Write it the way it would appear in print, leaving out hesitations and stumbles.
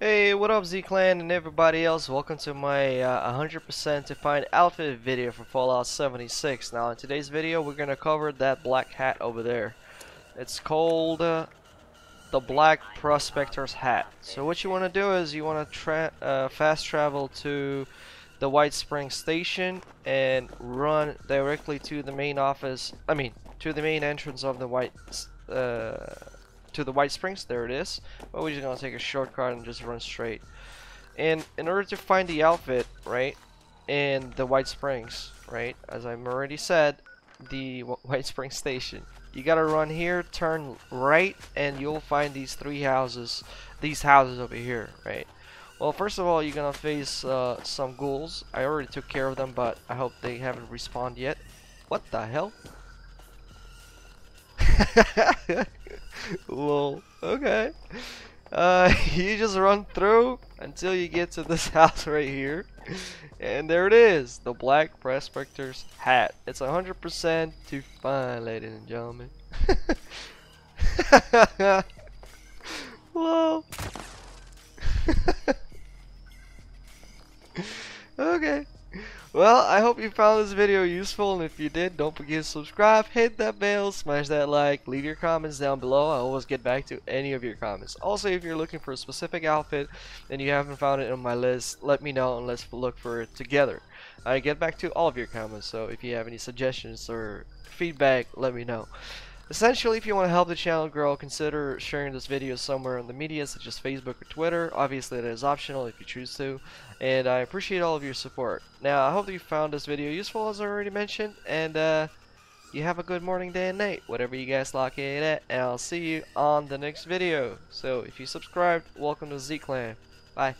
Hey, what up Z Clan and everybody else, welcome to my 100% defined outfit video for Fallout 76. Now in today's video we're gonna cover that black hat over there. It's called the Black Prospector's Hat. So what you wanna do is you wanna fast travel to the Whitespring Station and run directly to the main office, I mean to the main entrance of the White Springs, there it is. But we're just gonna take a shortcut and just run straight. And in order to find the outfit, right, in the White Springs, right, as I've already said, the White Springs Station, you gotta run here, turn right, and you'll find these three houses, these houses over here, right. Well, first of all, you're gonna face some ghouls. I already took care of them, but I hope they haven't respawned yet. What the hell? Lol. Okay. You just run through until you get to this house right here, and there it is, the Black Prospector's Hat. It's 100% to find, ladies and gentlemen. Lol. Okay. Well, I hope you found this video useful, and if you did, don't forget to subscribe, hit that bell, smash that like, leave your comments down below. I always get back to any of your comments. Also, if you're looking for a specific outfit and you haven't found it on my list, let me know and let's look for it together. I get back to all of your comments, so if you have any suggestions or feedback, let me know. Essentially, if you want to help the channel grow, consider sharing this video somewhere on the media such as Facebook or Twitter. Obviously, that is optional if you choose to, and I appreciate all of your support. Now, I hope that you found this video useful, as I already mentioned, and you have a good morning, day, and night, whatever you guys lock in at, and I'll see you on the next video. So, if you subscribed, welcome to Z Clan. Bye.